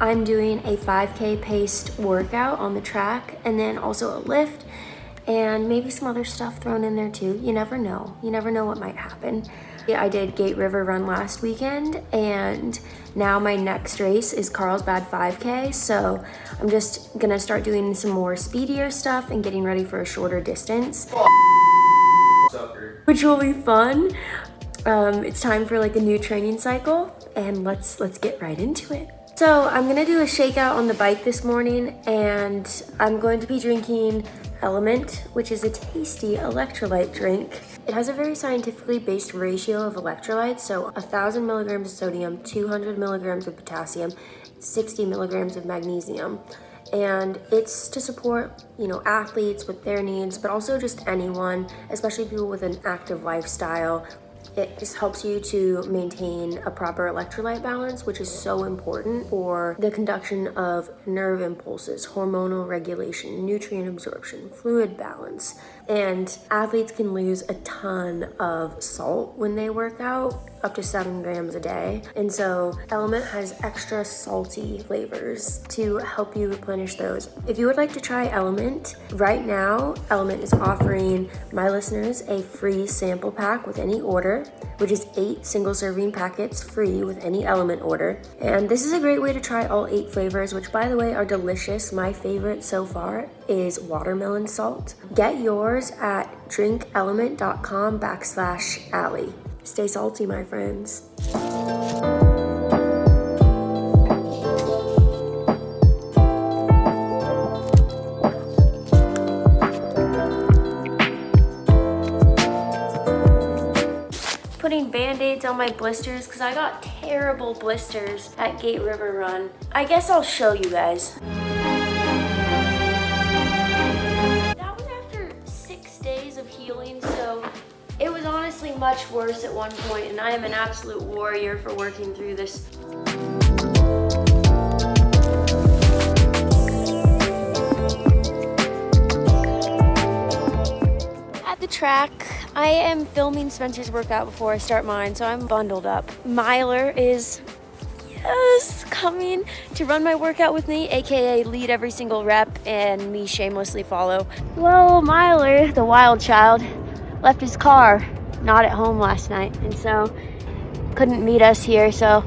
I'm doing a 5K paced workout on the track, and then also a lift and maybe some other stuff thrown in there too. You never know. You never know what might happen. Yeah, I did Gate River Run last weekend, and now my next race is Carlsbad 5K. So I'm just gonna start doing some more speedier stuff and getting ready for a shorter distance, which will be fun. It's time for like a new training cycle, and let's get right into it. So I'm gonna do a shakeout on the bike this morning, and I'm going to be drinking Element, which is a tasty electrolyte drink. It has a very scientifically based ratio of electrolytes, so 1,000 milligrams of sodium, 200 milligrams of potassium, 60 milligrams of magnesium. And it's to support, you know, athletes with their needs, but also just anyone, especially people with an active lifestyle. It just helps you to maintain a proper electrolyte balance, which is so important for the conduction of nerve impulses, hormonal regulation, nutrient absorption, fluid balance. And athletes can lose a ton of salt when they work out, up to 7 grams a day. And so Element has extra salty flavors to help you replenish those. If you would like to try Element, right now, Element is offering my listeners a free sample pack with any order, which is 8 single serving packets free with any Element order. And this is a great way to try all 8 flavors, which by the way are delicious. My favorite so far is watermelon salt. Get yours at drinkelement.com/Allie. Stay salty, my friends. Putting band-aids on my blisters because I got terrible blisters at Gate River Run. I guess I'll show you guys. Much worse at one point, and I am an absolute warrior for working through this. At the track, I am filming Spencer's workout before I start mine, so I'm bundled up. Myler is coming to run my workout with me, aka lead every single rep and me shamelessly follow. Well, Myler, the wild child, left his car not at home last night, and so couldn't meet us here, so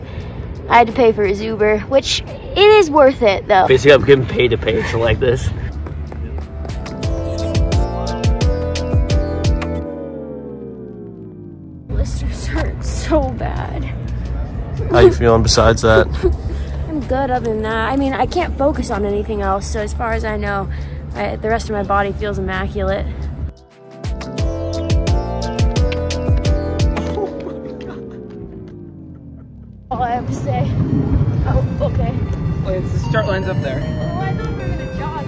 I had to pay for his Uber, which it is worth it though. Basically I'm getting paid to pay something like this. Blisters hurt so bad. How you feeling besides that? I'm good other than that. I mean, I can't focus on anything else, so as far as I know, the rest of my body feels immaculate. All I have to say. Oh, okay. Wait, the start line's up there. Oh, I thought we were gonna jog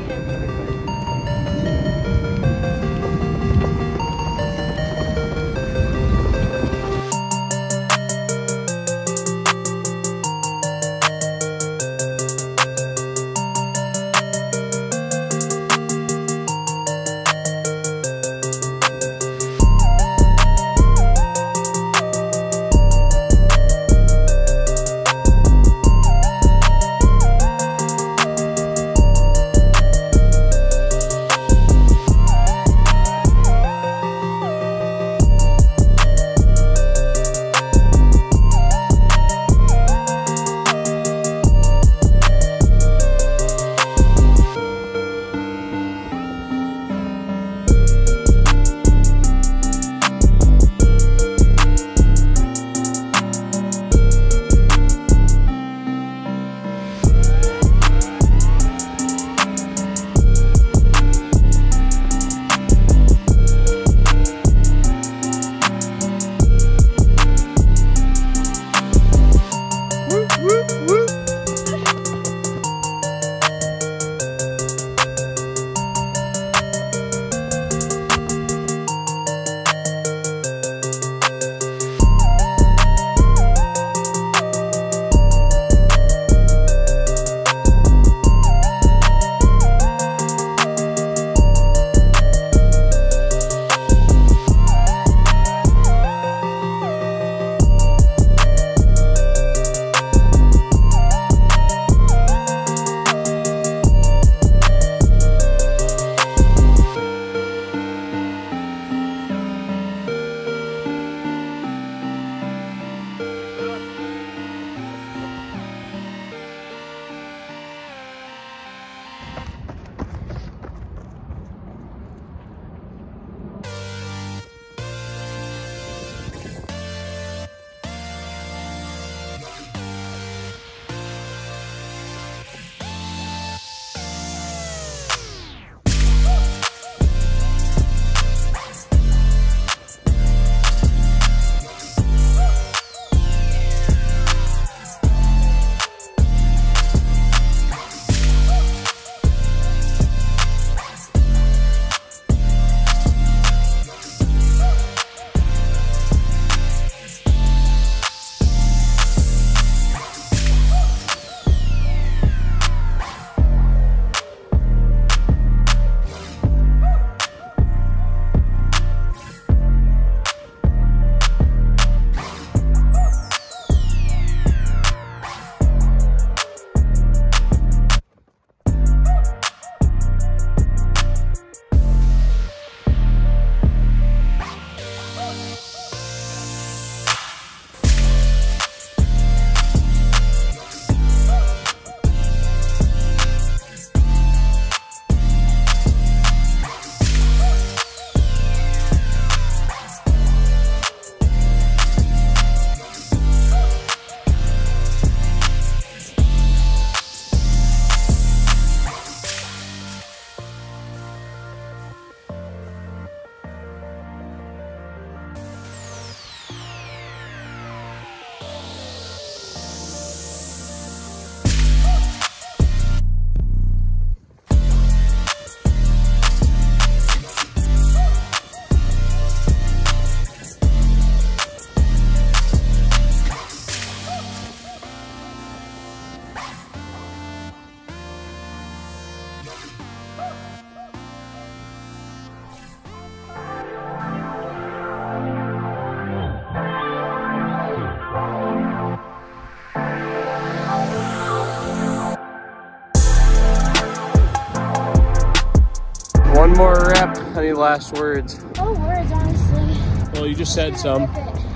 One more rep. Any last words? No words, honestly. Well, you just said some.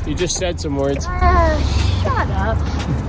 You just said some words. Shut up.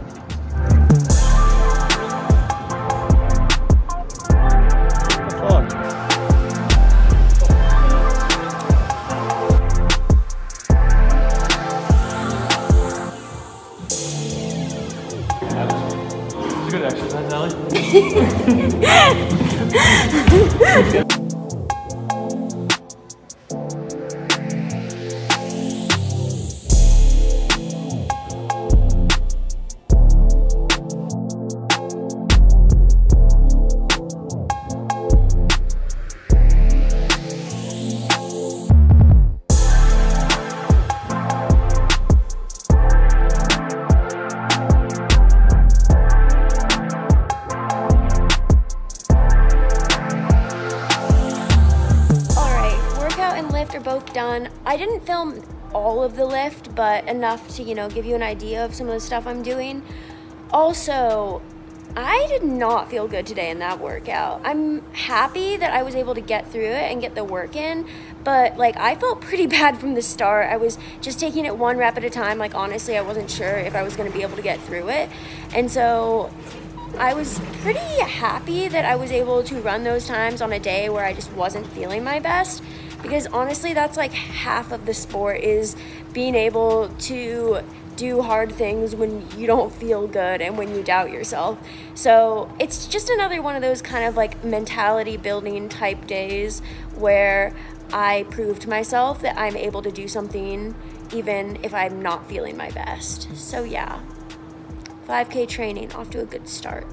I didn't film all of the lift, but enough to, you know, give you an idea of some of the stuff I'm doing. Also, I did not feel good today in that workout. I'm happy that I was able to get through it and get the work in, but like I felt pretty bad from the start. I was just taking it one rep at a time. Like honestly, I wasn't sure if I was going to be able to get through it. And so I was pretty happy that I was able to run those times on a day where I just wasn't feeling my best. Because honestly, that's like half of the sport, is being able to do hard things when you don't feel good and when you doubt yourself. So it's just another one of those kind of like mentality building type days where I prove to myself that I'm able to do something even if I'm not feeling my best. So yeah, 5K training off to a good start.